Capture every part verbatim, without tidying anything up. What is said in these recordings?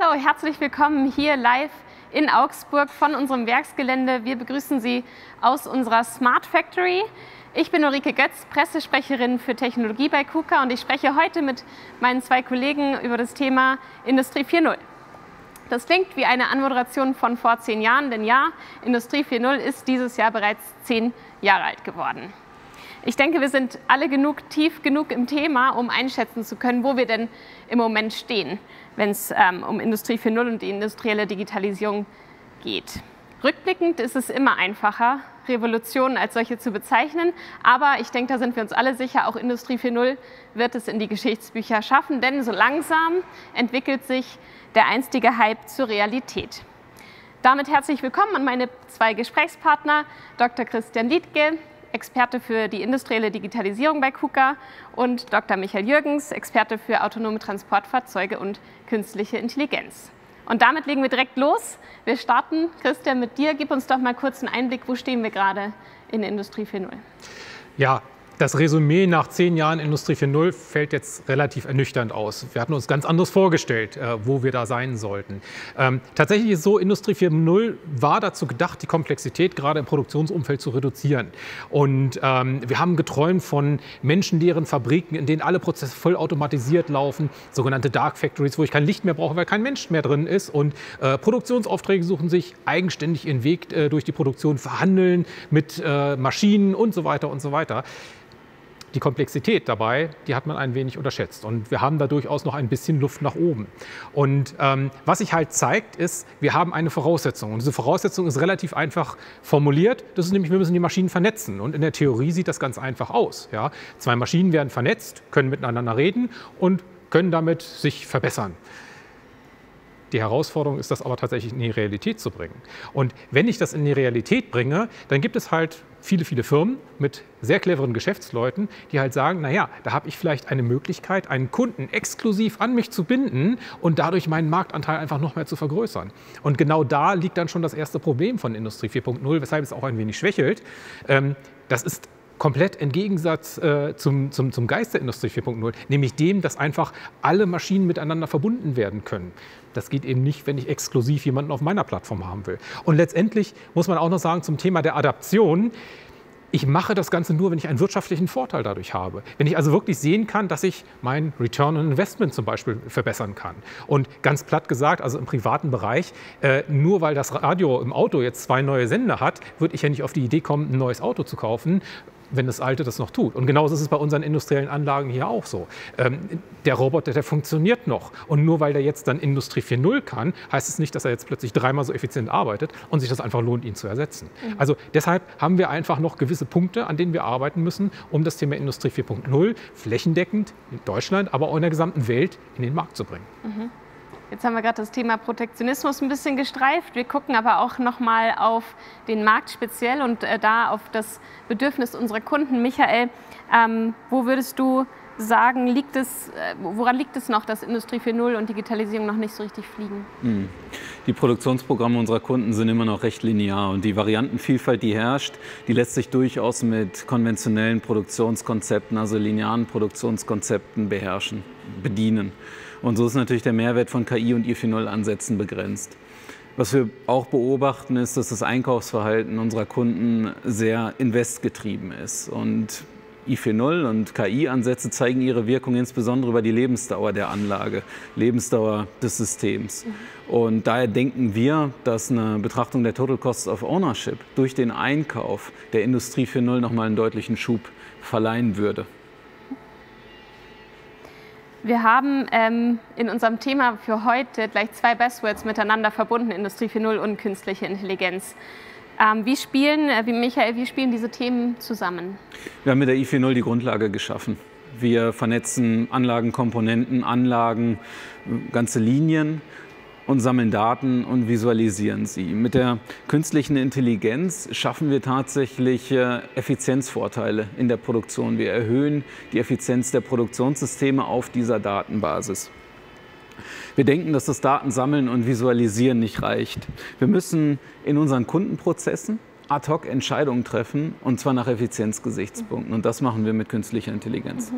Hallo, herzlich willkommen hier live in Augsburg von unserem Werksgelände. Wir begrüßen Sie aus unserer Smart Factory. Ich bin Ulrike Götz, Pressesprecherin für Technologie bei KUKA, und ich spreche heute mit meinen zwei Kollegen über das Thema Industrie vier Punkt null. Das klingt wie eine Anmoderation von vor zehn Jahren, denn ja, Industrie vier Punkt null ist dieses Jahr bereits zehn Jahre alt geworden. Ich denke, wir sind alle genug tief genug im Thema, um einschätzen zu können, wo wir denn im Moment stehen, wenn es ähm, um Industrie vier Punkt null und die industrielle Digitalisierung geht. Rückblickend ist es immer einfacher, Revolutionen als solche zu bezeichnen, aber ich denke, da sind wir uns alle sicher, auch Industrie vier Punkt null wird es in die Geschichtsbücher schaffen, denn so langsam entwickelt sich der einstige Hype zur Realität. Damit herzlich willkommen an meine zwei Gesprächspartner, Doktor Christian Liedtke, Experte für die industrielle Digitalisierung bei KUKA, und Doktor Michael Jürgens, Experte für autonome Transportfahrzeuge und künstliche Intelligenz. Und damit legen wir direkt los. Wir starten, Christian, mit dir. Gib uns doch mal kurz einen Einblick, wo stehen wir gerade in Industrie vier Punkt null? Ja, das Resümee nach zehn Jahren Industrie vier Punkt null fällt jetzt relativ ernüchternd aus. Wir hatten uns ganz anders vorgestellt, wo wir da sein sollten. Tatsächlich ist es so, Industrie vier Punkt null war dazu gedacht, die Komplexität gerade im Produktionsumfeld zu reduzieren. Und wir haben geträumt von menschenleeren Fabriken, in denen alle Prozesse voll automatisiert laufen, sogenannte Dark Factories, wo ich kein Licht mehr brauche, weil kein Mensch mehr drin ist. Und Produktionsaufträge suchen sich eigenständig ihren Weg durch die Produktion, verhandeln mit Maschinen und so weiter und so weiter. Die Komplexität dabei, die hat man ein wenig unterschätzt, und wir haben da durchaus noch ein bisschen Luft nach oben. Und ähm, was sich halt zeigt, ist, wir haben eine Voraussetzung, und diese Voraussetzung ist relativ einfach formuliert. Das ist nämlich, wir müssen die Maschinen vernetzen, und in der Theorie sieht das ganz einfach aus. Ja? Zwei Maschinen werden vernetzt, können miteinander reden und können damit sich verbessern. Die Herausforderung ist, das aber tatsächlich in die Realität zu bringen. Und wenn ich das in die Realität bringe, dann gibt es halt viele, viele Firmen mit sehr cleveren Geschäftsleuten, die halt sagen, naja, da habe ich vielleicht eine Möglichkeit, einen Kunden exklusiv an mich zu binden und dadurch meinen Marktanteil einfach noch mehr zu vergrößern. Und genau da liegt dann schon das erste Problem von Industrie vier Punkt null, weshalb es auch ein wenig schwächelt. Das ist komplett im Gegensatz äh, zum, zum, zum Geist der Industrie vier Punkt null, nämlich dem, dass einfach alle Maschinen miteinander verbunden werden können. Das geht eben nicht, wenn ich exklusiv jemanden auf meiner Plattform haben will. Und letztendlich muss man auch noch sagen, zum Thema der Adaption: ich mache das Ganze nur, wenn ich einen wirtschaftlichen Vorteil dadurch habe. Wenn ich also wirklich sehen kann, dass ich mein Return on Investment zum Beispiel verbessern kann. Und ganz platt gesagt, also im privaten Bereich, äh, nur weil das Radio im Auto jetzt zwei neue Sender hat, würde ich ja nicht auf die Idee kommen, ein neues Auto zu kaufen, wenn das Alte das noch tut. Und genauso ist es bei unseren industriellen Anlagen hier auch so. Ähm, der Roboter, der funktioniert noch. Und nur weil der jetzt dann Industrie vier Punkt null kann, heißt es nicht, dass er jetzt plötzlich dreimal so effizient arbeitet und sich das einfach lohnt, ihn zu ersetzen. Mhm. Also deshalb haben wir einfach noch gewisse Punkte, an denen wir arbeiten müssen, um das Thema Industrie vier Punkt null flächendeckend in Deutschland, aber auch in der gesamten Welt in den Markt zu bringen. Mhm. Jetzt haben wir gerade das Thema Protektionismus ein bisschen gestreift. Wir gucken aber auch nochmal auf den Markt speziell und äh, da auf das Bedürfnis unserer Kunden. Michael, ähm, wo würdest du sagen, liegt es, äh, woran liegt es noch, dass Industrie vier Punkt null und Digitalisierung noch nicht so richtig fliegen? Die Produktionsprogramme unserer Kunden sind immer noch recht linear, und die Variantenvielfalt, die herrscht, die lässt sich durchaus mit konventionellen Produktionskonzepten, also linearen Produktionskonzepten beherrschen, bedienen. Und so ist natürlich der Mehrwert von K I und I vier Punkt null-Ansätzen begrenzt. Was wir auch beobachten, ist, dass das Einkaufsverhalten unserer Kunden sehr investgetrieben ist. Und I vier Punkt null und K I-Ansätze zeigen ihre Wirkung insbesondere über die Lebensdauer der Anlage, Lebensdauer des Systems. Und daher denken wir, dass eine Betrachtung der Total Cost of Ownership durch den Einkauf der Industrie vier Punkt null nochmal einen deutlichen Schub verleihen würde. Wir haben ähm, in unserem Thema für heute gleich zwei Buzzwords miteinander verbunden, Industrie vier Punkt null und künstliche Intelligenz. Ähm, wie spielen, äh, wie Michael, wie spielen diese Themen zusammen? Wir haben mit der I vier Punkt null die Grundlage geschaffen. Wir vernetzen Anlagen, Komponenten, Anlagen, ganze Linien und sammeln Daten und visualisieren sie. Mit der künstlichen Intelligenz schaffen wir tatsächlich Effizienzvorteile in der Produktion. Wir erhöhen die Effizienz der Produktionssysteme auf dieser Datenbasis. Wir denken, dass das Datensammeln und Visualisieren nicht reicht. Wir müssen in unseren Kundenprozessen, ad hoc Entscheidungen treffen, und zwar nach Effizienzgesichtspunkten. Und das machen wir mit künstlicher Intelligenz.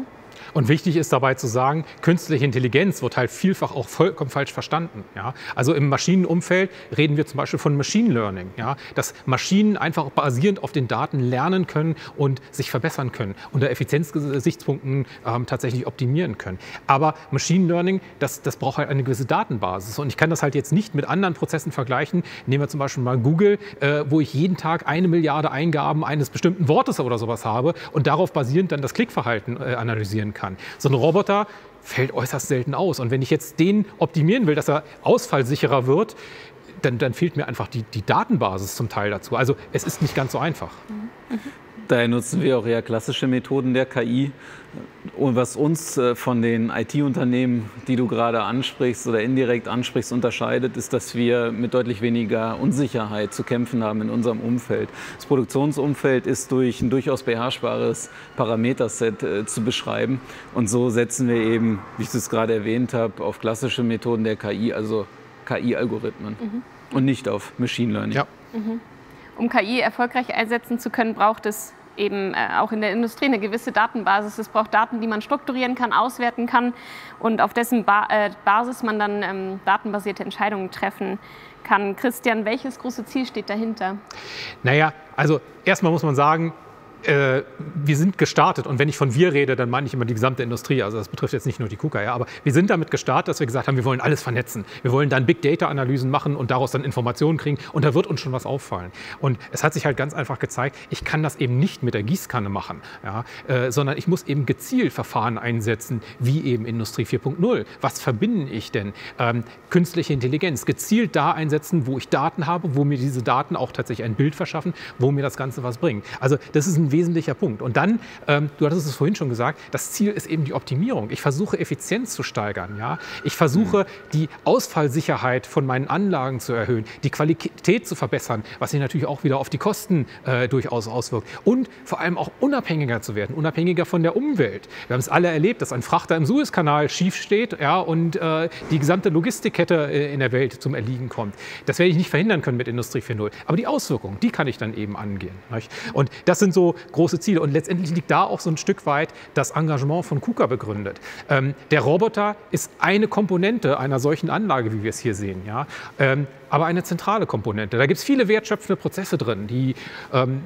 Und wichtig ist dabei zu sagen, künstliche Intelligenz wird halt vielfach auch vollkommen falsch verstanden. Ja? Also im Maschinenumfeld reden wir zum Beispiel von Machine Learning, ja? Dass Maschinen einfach basierend auf den Daten lernen können und sich verbessern können, unter Effizienzgesichtspunkten ähm, tatsächlich optimieren können. Aber Machine Learning, das, das braucht halt eine gewisse Datenbasis. Und ich kann das halt jetzt nicht mit anderen Prozessen vergleichen. Nehmen wir zum Beispiel mal Google, äh, wo ich jeden Tag eine Milliarde Eingaben eines bestimmten Wortes oder sowas habe und darauf basierend dann das Klickverhalten äh, analysieren kann. So ein Roboter fällt äußerst selten aus. Und wenn ich jetzt den optimieren will, dass er ausfallsicherer wird, dann, dann fehlt mir einfach die, die Datenbasis zum Teil dazu. Also es ist nicht ganz so einfach. Daher nutzen wir auch eher klassische Methoden der K I. Und was uns von den I T-Unternehmen, die du gerade ansprichst oder indirekt ansprichst, unterscheidet, ist, dass wir mit deutlich weniger Unsicherheit zu kämpfen haben in unserem Umfeld. Das Produktionsumfeld ist durch ein durchaus beherrschbares Parameterset äh, zu beschreiben. Und so setzen wir eben, wie ich es gerade erwähnt habe, auf klassische Methoden der K I, also K I-Algorithmen, mhm. und nicht auf Machine Learning. Ja. Mhm. Um K I erfolgreich einsetzen zu können, braucht es eben auch in der Industrie eine gewisse Datenbasis. Es braucht Daten, die man strukturieren kann, auswerten kann und auf dessen ba äh, Basis man dann ähm, datenbasierte Entscheidungen treffen kann. Christian, welches große Ziel steht dahinter? Naja, also erstmal muss man sagen, wir sind gestartet, und wenn ich von wir rede, dann meine ich immer die gesamte Industrie, also das betrifft jetzt nicht nur die KUKA, ja, aber wir sind damit gestartet, dass wir gesagt haben, wir wollen alles vernetzen. Wir wollen dann Big-Data-Analysen machen und daraus dann Informationen kriegen, und da wird uns schon was auffallen. Und es hat sich halt ganz einfach gezeigt, ich kann das eben nicht mit der Gießkanne machen, ja, äh, sondern ich muss eben gezielt Verfahren einsetzen, wie eben Industrie vier Punkt null. Was verbinde ich denn? Ähm, künstliche Intelligenz, gezielt da einsetzen, wo ich Daten habe, wo mir diese Daten auch tatsächlich ein Bild verschaffen, wo mir das Ganze was bringt. Also das ist ein wesentlicher Punkt. Und dann, ähm, du hattest es vorhin schon gesagt, das Ziel ist eben die Optimierung. Ich versuche, Effizienz zu steigern. Ja? Ich versuche, mhm. die Ausfallsicherheit von meinen Anlagen zu erhöhen, die Qualität zu verbessern, was sich natürlich auch wieder auf die Kosten äh, durchaus auswirkt. Und vor allem auch unabhängiger zu werden, unabhängiger von der Umwelt. Wir haben es alle erlebt, dass ein Frachter im Suezkanal schief steht, ja, und äh, die gesamte Logistikkette äh, in der Welt zum Erliegen kommt. Das werde ich nicht verhindern können mit Industrie vier Punkt null. Aber die Auswirkungen, die kann ich dann eben angehen. Nicht? Und das sind so große Ziele. Und letztendlich liegt da auch so ein Stück weit das Engagement von KUKA begründet. Ähm, der Roboter ist eine Komponente einer solchen Anlage, wie wir es hier sehen, ja? ähm, aber eine zentrale Komponente. Da gibt es viele wertschöpfende Prozesse drin, die ähm,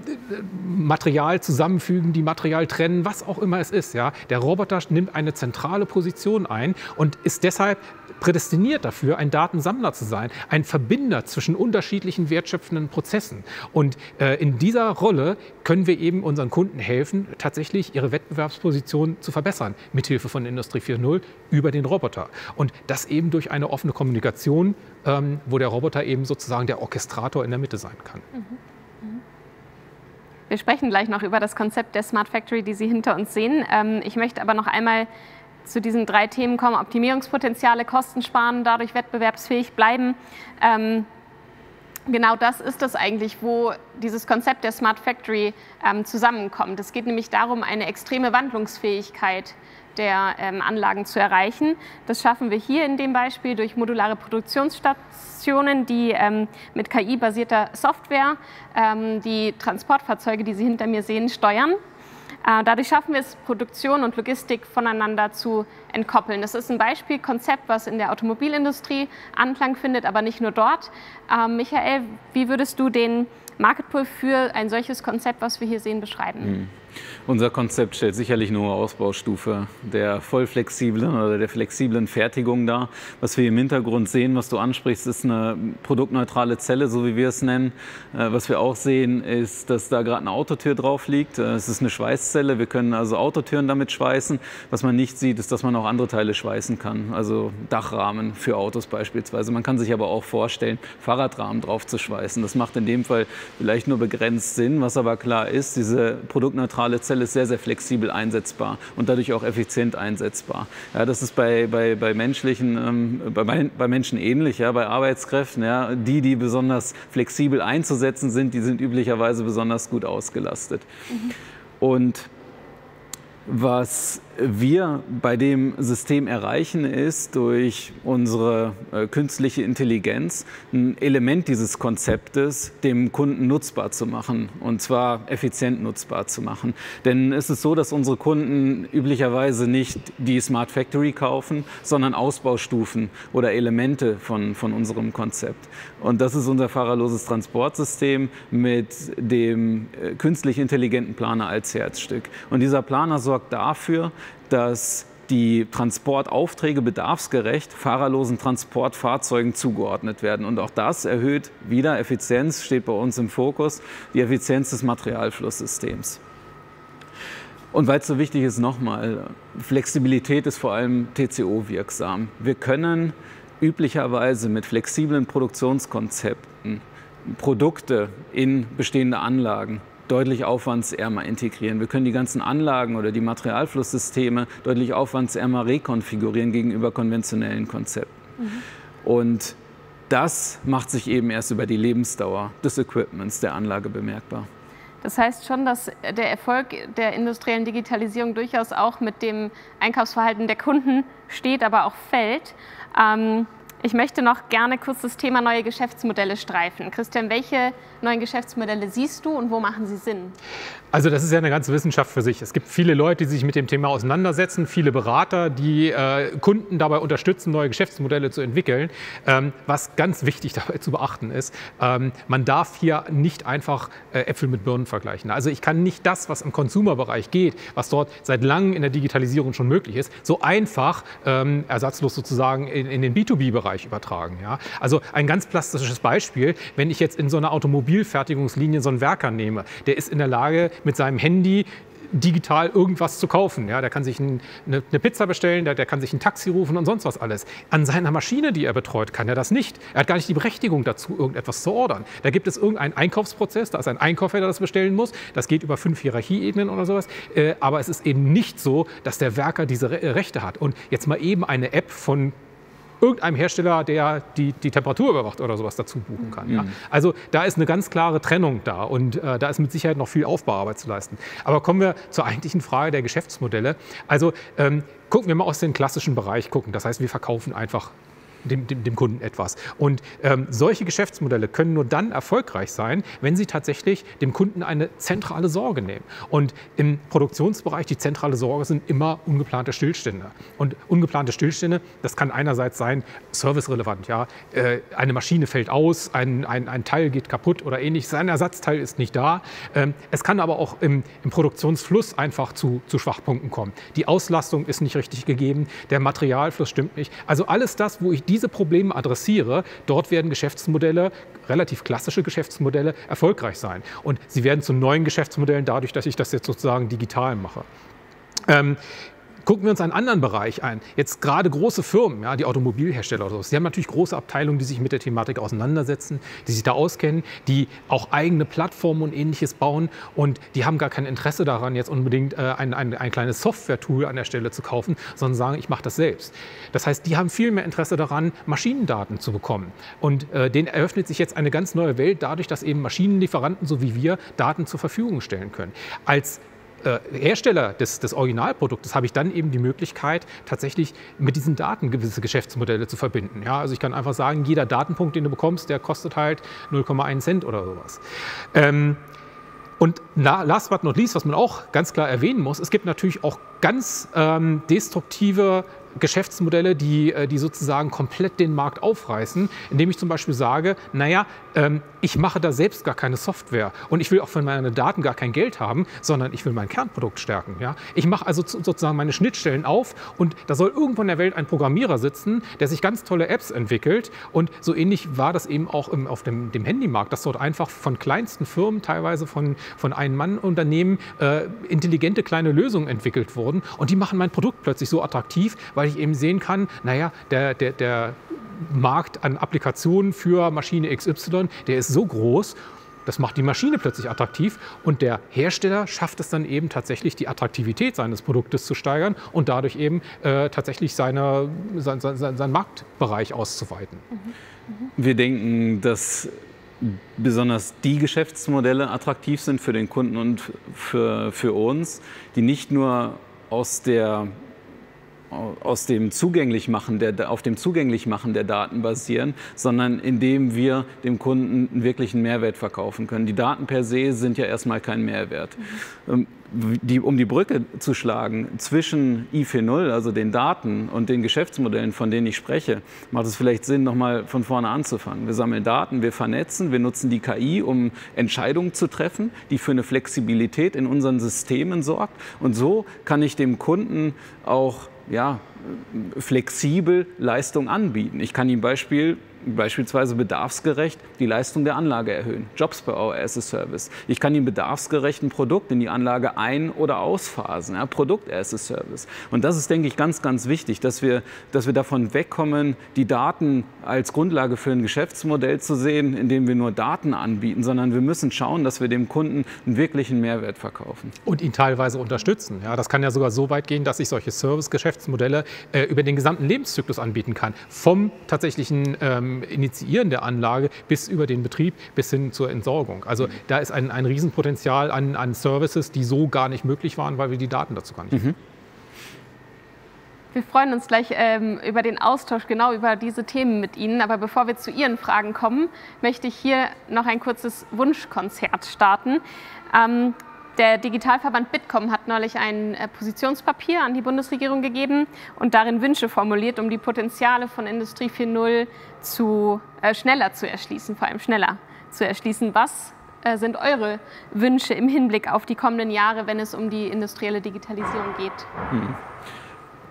Material zusammenfügen, die Material trennen, was auch immer es ist, ja? Der Roboter nimmt eine zentrale Position ein und ist deshalb prädestiniert dafür, ein Datensammler zu sein, ein Verbinder zwischen unterschiedlichen wertschöpfenden Prozessen. Und äh, in dieser Rolle können wir eben unseren Kunden helfen, tatsächlich ihre Wettbewerbsposition zu verbessern, mithilfe von Industrie vier Punkt null über den Roboter. Und das eben durch eine offene Kommunikation, ähm, wo der Roboter eben sozusagen der Orchestrator in der Mitte sein kann. Mhm. Wir sprechen gleich noch über das Konzept der Smart Factory, die Sie hinter uns sehen. Ähm, ich möchte aber noch einmal zu diesen drei Themen kommen: Optimierungspotenziale, Kosten sparen, dadurch wettbewerbsfähig bleiben. Ähm, genau das ist es eigentlich, wo dieses Konzept der Smart Factory ähm, zusammenkommt. Es geht nämlich darum, eine extreme Wandlungsfähigkeit der ähm, Anlagen zu erreichen. Das schaffen wir hier in dem Beispiel durch modulare Produktionsstationen, die ähm, mit K I-basierter Software ähm, die Transportfahrzeuge, die Sie hinter mir sehen, steuern. Dadurch schaffen wir es, Produktion und Logistik voneinander zu entkoppeln. Das ist ein Beispielkonzept, was in der Automobilindustrie Anklang findet, aber nicht nur dort. Ähm, Michael, wie würdest du den Marketpool für ein solches Konzept, was wir hier sehen, beschreiben? Mhm. Unser Konzept stellt sicherlich eine hohe Ausbaustufe der vollflexiblen oder der flexiblen Fertigung dar. Was wir im Hintergrund sehen, was du ansprichst, ist eine produktneutrale Zelle, so wie wir es nennen. Was wir auch sehen, ist, dass da gerade eine Autotür drauf liegt. Es ist eine Schweißzelle, wir können also Autotüren damit schweißen. Was man nicht sieht, ist, dass man auch andere Teile schweißen kann, also Dachrahmen für Autos beispielsweise. Man kann sich aber auch vorstellen, Fahrradrahmen drauf zu schweißen. Das macht in dem Fall vielleicht nur begrenzt Sinn. Was aber klar ist, diese produktneutrale Die Zelle ist sehr, sehr flexibel einsetzbar und dadurch auch effizient einsetzbar. Ja, das ist bei, bei, bei, menschlichen, ähm, bei, bei Menschen ähnlich, ja, bei Arbeitskräften. Ja, die, die besonders flexibel einzusetzen sind, die sind üblicherweise besonders gut ausgelastet. Mhm. Und was wir bei dem System erreichen, ist durch unsere äh, künstliche Intelligenz ein Element dieses Konzeptes dem Kunden nutzbar zu machen, und zwar effizient nutzbar zu machen. Denn es ist so, dass unsere Kunden üblicherweise nicht die Smart Factory kaufen, sondern Ausbaustufen oder Elemente von, von unserem Konzept. Und das ist unser fahrerloses Transportsystem mit dem äh, künstlich intelligenten Planer als Herzstück. Und dieser Planer sorgt dafür, dass die Transportaufträge bedarfsgerecht fahrerlosen Transportfahrzeugen zugeordnet werden. Und auch das erhöht wieder Effizienz, steht bei uns im Fokus, die Effizienz des Materialflusssystems. Und weil es so wichtig ist, nochmal, Flexibilität ist vor allem T C O wirksam. Wir können üblicherweise mit flexiblen Produktionskonzepten Produkte in bestehende Anlagen deutlich aufwandsärmer integrieren. Wir können die ganzen Anlagen oder die Materialflusssysteme deutlich aufwandsärmer rekonfigurieren gegenüber konventionellen Konzepten. Mhm. Und das macht sich eben erst über die Lebensdauer des Equipments der Anlage bemerkbar. Das heißt schon, dass der Erfolg der industriellen Digitalisierung durchaus auch mit dem Einkaufsverhalten der Kunden steht, aber auch fällt. Ähm Ich möchte noch gerne kurz das Thema neue Geschäftsmodelle streifen. Christian, welche neuen Geschäftsmodelle siehst du und wo machen sie Sinn? Also das ist ja eine ganze Wissenschaft für sich. Es gibt viele Leute, die sich mit dem Thema auseinandersetzen, viele Berater, die äh, Kunden dabei unterstützen, neue Geschäftsmodelle zu entwickeln. Ähm, was ganz wichtig dabei zu beachten ist, ähm, man darf hier nicht einfach äh, Äpfel mit Birnen vergleichen. Also ich kann nicht das, was im Consumer-Bereich geht, was dort seit langem in der Digitalisierung schon möglich ist, so einfach ähm, ersatzlos sozusagen in, in den B zwei B-Bereich übertragen. Ja? Also ein ganz plastisches Beispiel, wenn ich jetzt in so einer Automobilfertigungslinie so einen Werker nehme, der ist in der Lage, mit seinem Handy digital irgendwas zu kaufen. Ja, der kann sich ein, eine, eine Pizza bestellen, der, der kann sich ein Taxi rufen und sonst was alles. An seiner Maschine, die er betreut, kann er das nicht. Er hat gar nicht die Berechtigung dazu, irgendetwas zu ordern. Da gibt es irgendeinen Einkaufsprozess, da ist ein Einkäufer, der das bestellen muss. Das geht über fünf Hierarchieebenen oder sowas. Äh, aber es ist eben nicht so, dass der Werker diese Re- Rechte hat. Und jetzt mal eben eine App von irgendeinem Hersteller, der die, die Temperatur überwacht oder sowas, dazu buchen kann. Ja? Also da ist eine ganz klare Trennung da, und äh, da ist mit Sicherheit noch viel Aufbauarbeit zu leisten. Aber kommen wir zur eigentlichen Frage der Geschäftsmodelle. Also ähm, gucken wir mal aus dem klassischen Bereich gucken. Das heißt, wir verkaufen einfach Dem, dem, dem Kunden etwas. Und ähm, solche Geschäftsmodelle können nur dann erfolgreich sein, wenn sie tatsächlich dem Kunden eine zentrale Sorge nehmen. Und im Produktionsbereich, die zentrale Sorge sind immer ungeplante Stillstände. Und ungeplante Stillstände, das kann einerseits sein, servicerelevant, ja, äh, eine Maschine fällt aus, ein, ein, ein Teil geht kaputt oder ähnliches, ein Ersatzteil ist nicht da. Ähm, es kann aber auch im, im Produktionsfluss einfach zu, zu Schwachpunkten kommen. Die Auslastung ist nicht richtig gegeben, der Materialfluss stimmt nicht. Also alles das, wo ich diese Probleme adressiere, dort werden Geschäftsmodelle, relativ klassische Geschäftsmodelle, erfolgreich sein. Und sie werden zu neuen Geschäftsmodellen dadurch, dass ich das jetzt sozusagen digital mache. Ähm Gucken wir uns einen anderen Bereich ein. Jetzt gerade große Firmen, ja, die Automobilhersteller oder so, die haben natürlich große Abteilungen, die sich mit der Thematik auseinandersetzen, die sich da auskennen, die auch eigene Plattformen und Ähnliches bauen, und die haben gar kein Interesse daran, jetzt unbedingt äh, ein, ein, ein kleines Software-Tool an der Stelle zu kaufen, sondern sagen, ich mache das selbst. Das heißt, die haben viel mehr Interesse daran, Maschinendaten zu bekommen. Und äh, denen eröffnet sich jetzt eine ganz neue Welt dadurch, dass eben Maschinenlieferanten, so wie wir, Daten zur Verfügung stellen können. Als Hersteller des, des Originalproduktes habe ich dann eben die Möglichkeit, tatsächlich mit diesen Daten gewisse Geschäftsmodelle zu verbinden. Ja, also ich kann einfach sagen, jeder Datenpunkt, den du bekommst, der kostet halt null Komma ein Cent oder sowas. Ähm Und last but not least, was man auch ganz klar erwähnen muss, es gibt natürlich auch ganz ähm, destruktive Geschäftsmodelle, die, die sozusagen komplett den Markt aufreißen, indem ich zum Beispiel sage, naja, ähm, ich mache da selbst gar keine Software und ich will auch für meine Daten gar kein Geld haben, sondern ich will mein Kernprodukt stärken. Ja? Ich mache also sozusagen meine Schnittstellen auf, und da soll irgendwo in der Welt ein Programmierer sitzen, der sich ganz tolle Apps entwickelt, und so ähnlich war das eben auch im, auf dem, dem Handymarkt, dass dort einfach von kleinsten Firmen, teilweise von von Ein-Mann-Unternehmen äh, intelligente kleine Lösungen entwickelt wurden, und die machen mein Produkt plötzlich so attraktiv, weil ich eben sehen kann, naja, der, der, der Markt an Applikationen für Maschine X Y, der ist so groß, das macht die Maschine plötzlich attraktiv, und der Hersteller schafft es dann eben tatsächlich, die Attraktivität seines Produktes zu steigern und dadurch eben äh, tatsächlich seine, sein, sein, seinen Marktbereich auszuweiten. Wir denken, dass besonders die Geschäftsmodelle attraktiv sind für den Kunden und für, für uns, die nicht nur aus der aus dem Zugänglichmachen der, auf dem Zugänglichmachen der Daten basieren, sondern indem wir dem Kunden einen wirklichen Mehrwert verkaufen können. Die Daten per se sind ja erstmal kein Mehrwert. Mhm. Die, um die Brücke zu schlagen zwischen I vier Punkt null, also den Daten und den Geschäftsmodellen, von denen ich spreche, macht es vielleicht Sinn, nochmal von vorne anzufangen. Wir sammeln Daten, wir vernetzen, wir nutzen die K I, um Entscheidungen zu treffen, die für eine Flexibilität in unseren Systemen sorgt. Und so kann ich dem Kunden auch ja, flexibel Leistung anbieten. Ich kann ihm Beispiel, beispielsweise bedarfsgerecht die Leistung der Anlage erhöhen, Jobs per Hour as a Service. Ich kann ihm bedarfsgerecht ein Produkt in die Anlage ein- oder ausphasen, ja, Produkt as a Service. Und das ist, denke ich, ganz, ganz wichtig, dass wir, dass wir davon wegkommen, die Daten als Grundlage für ein Geschäftsmodell zu sehen, indem wir nur Daten anbieten, sondern wir müssen schauen, dass wir dem Kunden einen wirklichen Mehrwert verkaufen. Und ihn teilweise unterstützen. Ja, das kann ja sogar so weit gehen, dass ich solche Service-Geschäftsmodelle äh, über den gesamten Lebenszyklus anbieten kann. Vom tatsächlichen ähm, Initiieren der Anlage bis über den Betrieb, bis hin zur Entsorgung. Also mhm. da ist ein, ein Riesenpotenzial an, an Services, die so gar nicht möglich waren, weil wir die Daten dazu gar nicht mhm. haben. Wir freuen uns gleich ähm, über den Austausch, genau über diese Themen mit Ihnen. Aber bevor wir zu Ihren Fragen kommen, möchte ich hier noch ein kurzes Wunschkonzert starten. Ähm, Der Digitalverband Bitkom hat neulich ein Positionspapier an die Bundesregierung gegeben und darin Wünsche formuliert, um die Potenziale von Industrie vier Punkt null zu, äh, schneller zu erschließen, vor allem schneller zu erschließen. Was äh, sind eure Wünsche im Hinblick auf die kommenden Jahre, wenn es um die industrielle Digitalisierung geht? Hm.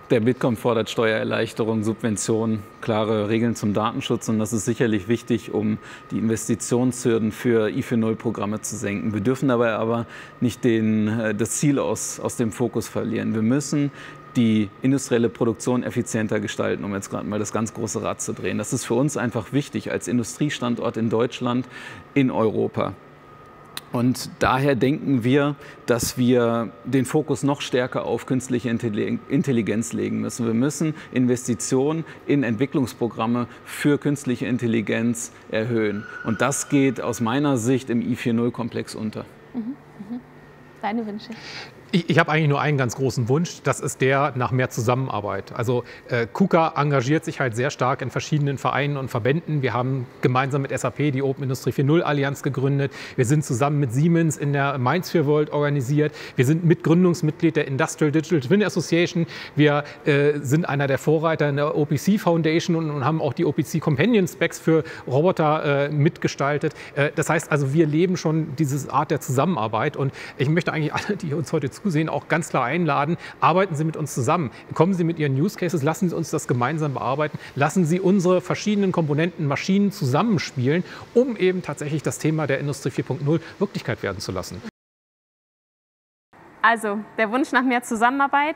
Der Bitkom fordert Steuererleichterungen, Subventionen, klare Regeln zum Datenschutz, und das ist sicherlich wichtig, um die Investitionshürden für I vier Punkt null-Programme zu senken. Wir dürfen dabei aber nicht den, das Ziel aus, aus dem Fokus verlieren. Wir müssen die industrielle Produktion effizienter gestalten, um jetzt gerade mal das ganz große Rad zu drehen. Das ist für uns einfach wichtig als Industriestandort in Deutschland, in Europa. Und daher denken wir, dass wir den Fokus noch stärker auf künstliche Intelligenz legen müssen. Wir müssen Investitionen in Entwicklungsprogramme für künstliche Intelligenz erhöhen. Und das geht aus meiner Sicht im I vier Punkt null-Komplex unter. Mhm, mhm. Deine Wünsche? Ich, ich habe eigentlich nur einen ganz großen Wunsch, das ist der nach mehr Zusammenarbeit. Also äh, KUKA engagiert sich halt sehr stark in verschiedenen Vereinen und Verbänden. Wir haben gemeinsam mit S A P die Open Industry vier Punkt null Allianz gegründet. Wir sind zusammen mit Siemens in der Mindsphere World organisiert. Wir sind Mitgründungsmitglied der Industrial Digital Twin Association. Wir äh, sind einer der Vorreiter in der O P C Foundation und, und haben auch die O P C Companion Specs für Roboter äh, mitgestaltet. Äh, das heißt also, wir leben schon diese Art der Zusammenarbeit, und ich möchte eigentlich alle, die uns heute zusehen, auch ganz klar einladen: Arbeiten Sie mit uns zusammen, kommen Sie mit Ihren Use Cases, lassen Sie uns das gemeinsam bearbeiten, lassen Sie unsere verschiedenen Komponenten, Maschinen zusammenspielen, um eben tatsächlich das Thema der Industrie vier Punkt null Wirklichkeit werden zu lassen. Also der Wunsch nach mehr Zusammenarbeit,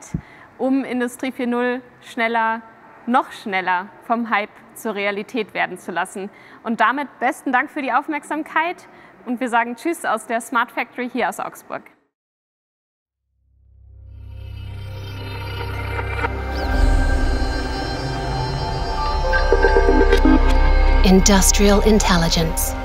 um Industrie vier Punkt null schneller, noch schneller vom Hype zur Realität werden zu lassen. Und damit besten Dank für die Aufmerksamkeit, und wir sagen Tschüss aus der Smart Factory hier aus Augsburg. Industrial Intelligence.